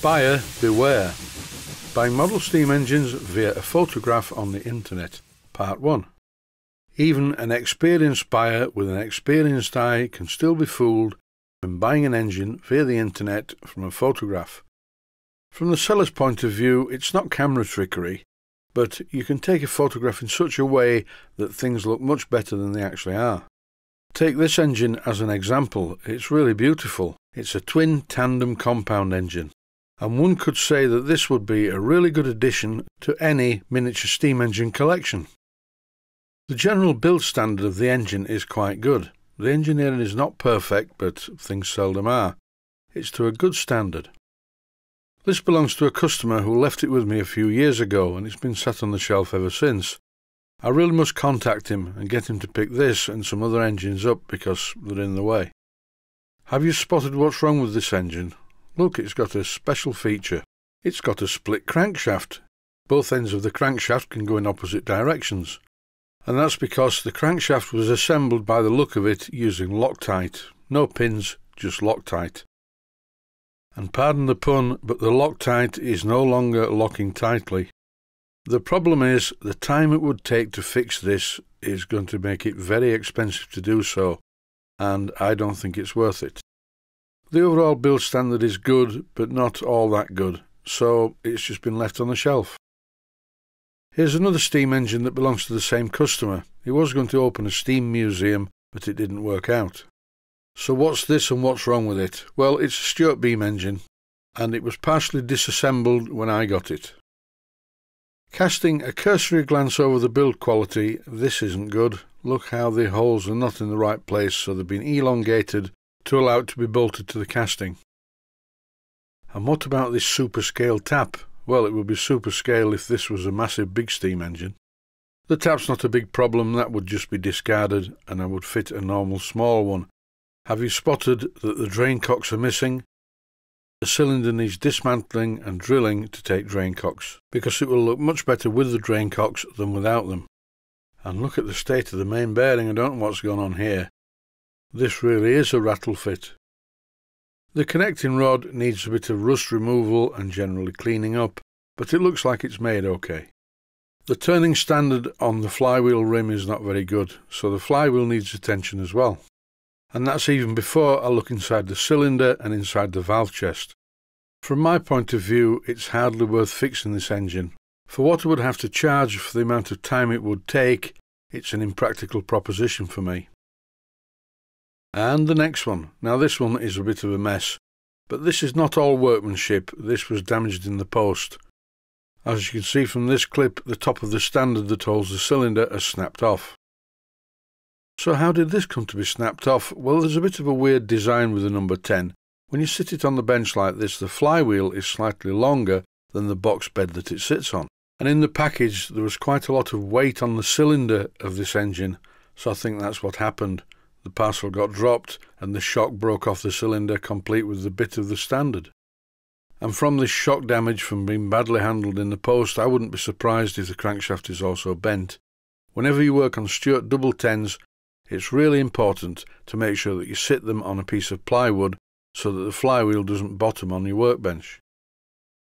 Buyer beware. Buying model steam engines via a photograph on the internet. Part 1. Even an experienced buyer with an experienced eye can still be fooled when buying an engine via the internet from a photograph. From the seller's point of view, it's not camera trickery, but you can take a photograph in such a way that things look much better than they actually are. Take this engine as an example. It's really beautiful. It's a twin tandem compound engine, and one could say that this would be a really good addition to any miniature steam engine collection. The general build standard of the engine is quite good. The engineering is not perfect, but things seldom are. It's to a good standard. This belongs to a customer who left it with me a few years ago, and it's been sat on the shelf ever since. I really must contact him and get him to pick this and some other engines up because they're in the way. Have you spotted what's wrong with this engine? Look, it's got a special feature. It's got a split crankshaft. Both ends of the crankshaft can go in opposite directions. And that's because the crankshaft was assembled by the look of it using Loctite. No pins, just Loctite. And pardon the pun, but the Loctite is no longer locking tightly. The problem is, the time it would take to fix this is going to make it very expensive to do so, and I don't think it's worth it. The overall build standard is good, but not all that good, so it's just been left on the shelf. Here's another steam engine that belongs to the same customer. He was going to open a steam museum, but it didn't work out. So what's this and what's wrong with it? Well, it's a Stuart Beam engine, and it was partially disassembled when I got it. Casting a cursory glance over the build quality, this isn't good. Look how the holes are not in the right place, so they've been elongated to allow it to be bolted to the casting. And what about this super scale tap? Well, it would be super scale if this was a massive big steam engine. The tap's not a big problem, that would just be discarded, and I would fit a normal small one. Have you spotted that the drain cocks are missing? The cylinder needs dismantling and drilling to take drain cocks, because it will look much better with the drain cocks than without them. And look at the state of the main bearing. I don't know what's gone on here. This really is a rattle fit. The connecting rod needs a bit of rust removal and generally cleaning up, but it looks like it's made okay. The turning standard on the flywheel rim is not very good, so the flywheel needs attention as well. And that's even before I look inside the cylinder and inside the valve chest. From my point of view, it's hardly worth fixing this engine. For what I would have to charge for the amount of time it would take, it's an impractical proposition for me. And the next one. Now this one is a bit of a mess, but this is not all workmanship. This was damaged in the post. As you can see from this clip, the top of the standard that holds the cylinder has snapped off. So how did this come to be snapped off? Well, there's a bit of a weird design with the number 10. When you sit it on the bench like this, the flywheel is slightly longer than the box bed that it sits on. And in the package, there was quite a lot of weight on the cylinder of this engine, so I think that's what happened. The parcel got dropped and the shock broke off the cylinder, complete with the bit of the standard. And from this shock damage from being badly handled in the post, I wouldn't be surprised if the crankshaft is also bent. Whenever you work on Stuart double tens, it's really important to make sure that you sit them on a piece of plywood so that the flywheel doesn't bottom on your workbench.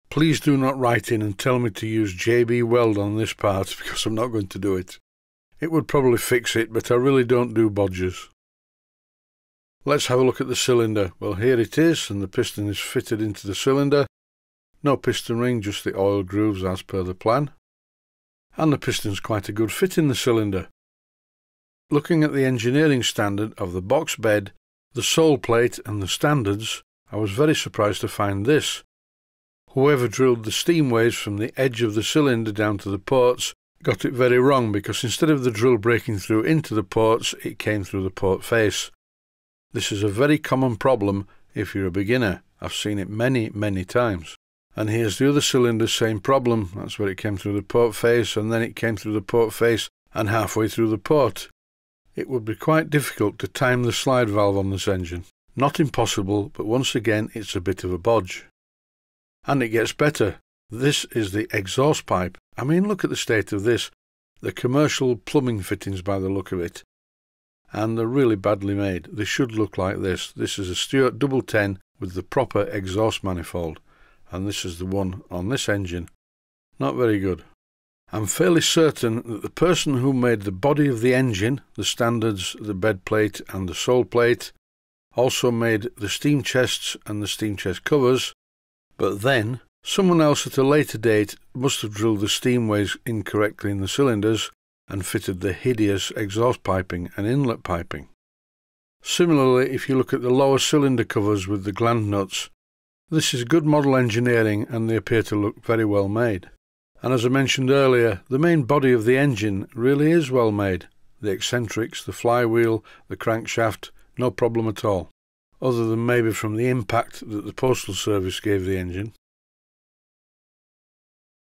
Please do not write in and tell me to use JB Weld on this part, because I'm not going to do it. It would probably fix it, but I really don't do bodgers. Let's have a look at the cylinder. Well, here it is, and the piston is fitted into the cylinder. No piston ring, just the oil grooves as per the plan. And the piston's quite a good fit in the cylinder. Looking at the engineering standard of the box bed, the sole plate and the standards, I was very surprised to find this. Whoever drilled the steam waves from the edge of the cylinder down to the ports got it very wrong, because instead of the drill breaking through into the ports, it came through the port face. This is a very common problem if you're a beginner. I've seen it many, many times. And here's the other cylinder, same problem. That's where it came through the port face, and then it came through the port face and halfway through the port. It would be quite difficult to time the slide valve on this engine. Not impossible, but once again it's a bit of a bodge. And it gets better. This is the exhaust pipe. I mean, look at the state of this. The commercial plumbing fittings by the look of it. And they're really badly made. They should look like this. This is a Stuart double ten with the proper exhaust manifold. and this is the one on this engine. Not very good. I'm fairly certain that the person who made the body of the engine, the standards, the bed plate and the sole plate, also made the steam chests and the steam chest covers, but then someone else at a later date must have drilled the steamways incorrectly in the cylinders and fitted the hideous exhaust piping and inlet piping. Similarly, if you look at the lower cylinder covers with the gland nuts, this is good model engineering and they appear to look very well made. And as I mentioned earlier, the main body of the engine really is well made. The eccentrics, the flywheel, the crankshaft, no problem at all, other than maybe from the impact that the Postal Service gave the engine.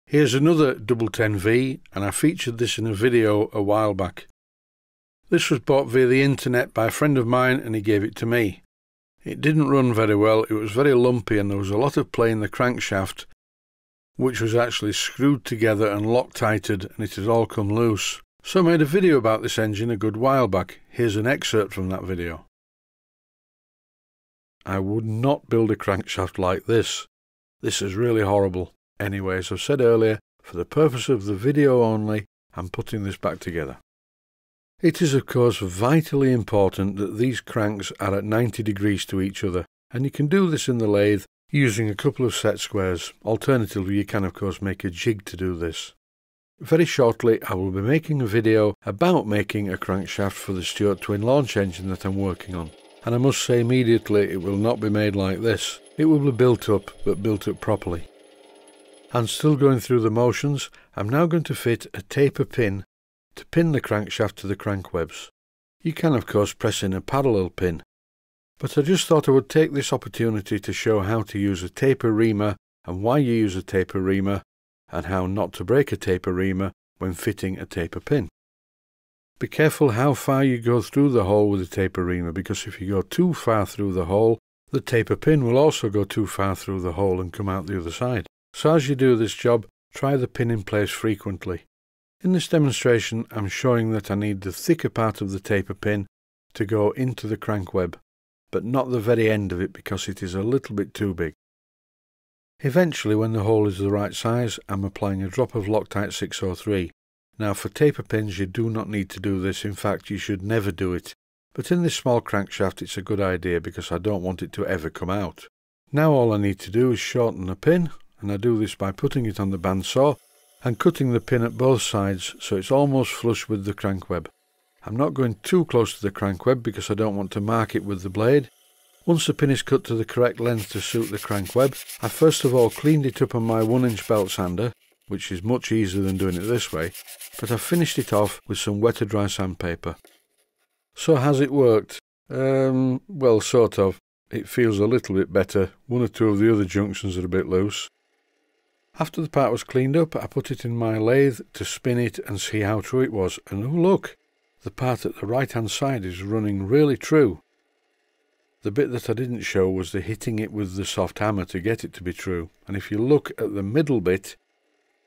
Here's another double 10V, and I featured this in a video a while back. This was bought via the internet by a friend of mine and he gave it to me. It didn't run very well, it was very lumpy and there was a lot of play in the crankshaft, which was actually screwed together and Loctited and it had all come loose. So I made a video about this engine a good while back. Here's an excerpt from that video. I would not build a crankshaft like this. This is really horrible. Anyway, as I've said earlier, for the purpose of the video only, I'm putting this back together. It is of course vitally important that these cranks are at 90 degrees to each other, and you can do this in the lathe using a couple of set squares. Alternatively, you can of course make a jig to do this. Very shortly I will be making a video about making a crankshaft for the Stuart Twin launch engine that I'm working on, and I must say immediately it will not be made like this. It will be built up, but built up properly. And still going through the motions, I'm now going to fit a taper pin to pin the crankshaft to the crankwebs. You can of course press in a parallel pin, but I just thought I would take this opportunity to show how to use a taper reamer and why you use a taper reamer and how not to break a taper reamer when fitting a taper pin. Be careful how far you go through the hole with the taper reamer, because if you go too far through the hole, the taper pin will also go too far through the hole and come out the other side. So as you do this job, try the pin in place frequently. In this demonstration I'm showing that I need the thicker part of the taper pin to go into the crank web, but not the very end of it because it is a little bit too big. Eventually, when the hole is the right size, I'm applying a drop of Loctite 603. Now for taper pins you do not need to do this, in fact you should never do it, but in this small crankshaft it's a good idea because I don't want it to ever come out. Now all I need to do is shorten the pin, and I do this by putting it on the bandsaw and cutting the pin at both sides so it's almost flush with the crank web. I'm not going too close to the crank web because I don't want to mark it with the blade. Once the pin is cut to the correct length to suit the crank web, I first of all cleaned it up on my 1-inch belt sander, which is much easier than doing it this way, but I finished it off with some wet or dry sandpaper. So has it worked? Well, sort of. It feels a little bit better. One or two of the other junctions are a bit loose. After the part was cleaned up, I put it in my lathe to spin it and see how true it was, and oh look, the part at the right hand side is running really true. The bit that I didn't show was the hitting it with the soft hammer to get it to be true, and if you look at the middle bit,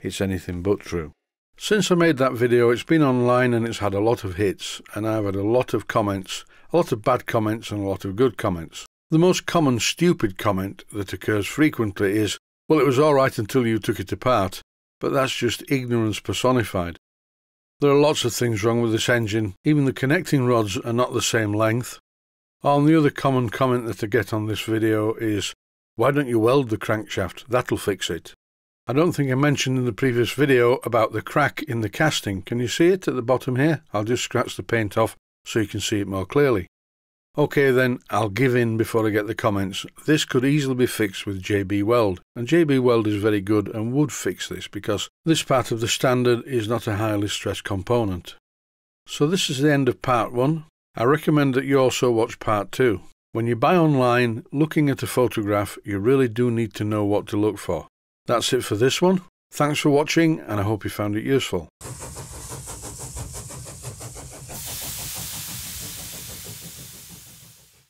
it's anything but true. Since I made that video, it's been online and it's had a lot of hits, and I've had a lot of comments, a lot of bad comments and a lot of good comments. The most common stupid comment that occurs frequently is, well, it was all right until you took it apart, but that's just ignorance personified. There are lots of things wrong with this engine, even the connecting rods are not the same length. And the other common comment that I get on this video is, why don't you weld the crankshaft, that'll fix it. I don't think I mentioned in the previous video about the crack in the casting. Can you see it at the bottom here? I'll just scratch the paint off so you can see it more clearly. Okay then, I'll give in before I get the comments. This could easily be fixed with JB Weld, and JB Weld is very good and would fix this because this part of the standard is not a highly stressed component. So this is the end of part 1. I recommend that you also watch part 2. When you buy online, looking at a photograph, you really do need to know what to look for. That's it for this one. Thanks for watching and I hope you found it useful.